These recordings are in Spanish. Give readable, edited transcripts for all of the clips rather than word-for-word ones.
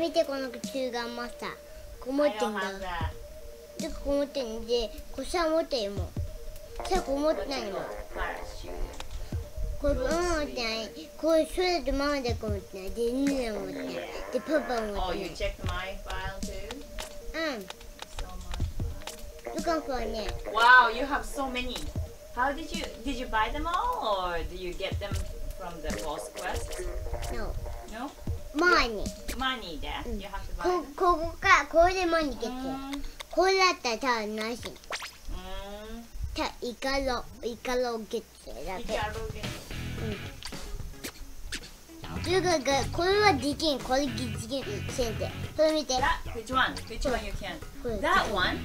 見てこの中間マスターこもってんだ。でこもってんでこしゃもってんも。さこもってないも。こもってない。これそれでママでこもってない。で犬もってない。でパパもってない。うん。ルカフはね。Wow, you have so many. How did you buy them all or do you get them from the boss quest? No. No.マーニーマーニーで、うん、ここからこれでマーニーゲット、うん、これだったら多分なし、うん、イカロゲットだけイカロゲットというかこれはできんこれできんせんてそれ見て Which one you can? That one?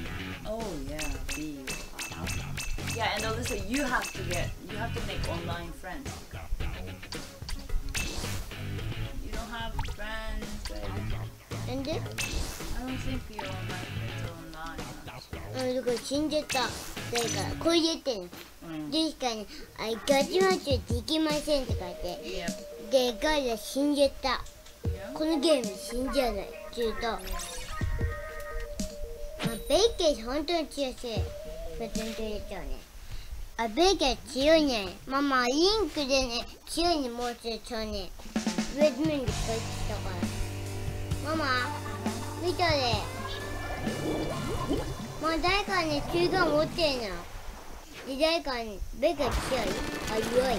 Oh yeah B Yeah and also you have to make online friends have friends but... And I don't think you're my friends online. Oh, look, it's in the top. This guy, I got you to take my sense. The guy is in the top. This game is in the top. My bake is 本当に強い。あ、ベイケ強いね。ママ、リンクでね、強いにもうちょい強いね。レッドミング使ってたからママ見たでまあ誰かね中間持ってるなで誰かねベッカ強いあ弱い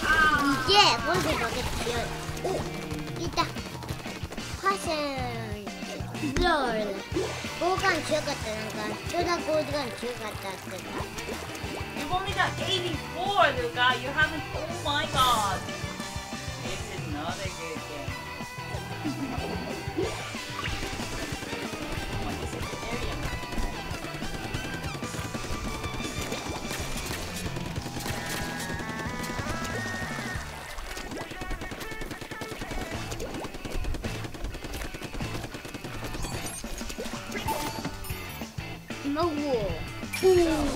You've only got 84, Luca. You haven't. Oh my god. It's another good game. What is this area? No wall. Boom.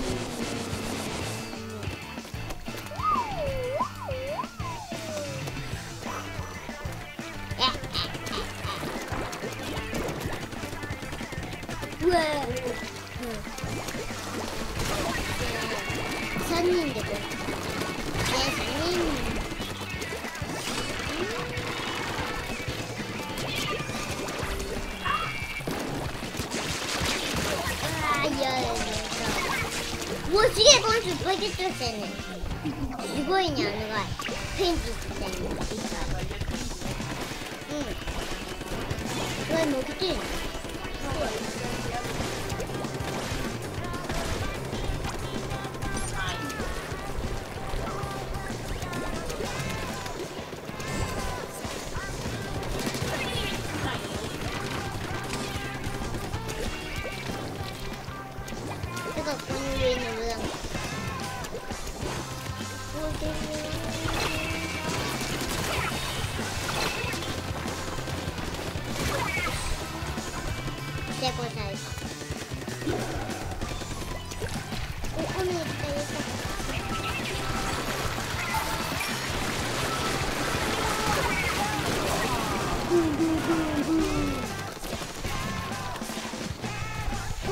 Boom, boom, boom, boom.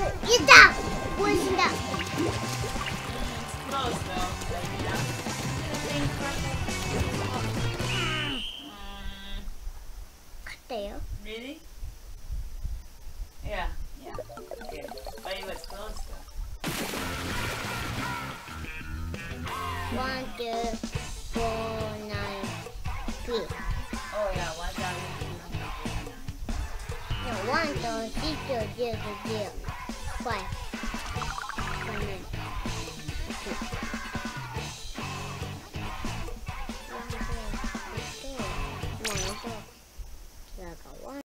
Ida! Wo ist denn da? Cut there. Really? Yeah. Yeah. Okay. But it was close though. 1, 2, 4, 9, 3. Oh yeah, 1, 2, 3. No, 1, 2, 3, 4, 5.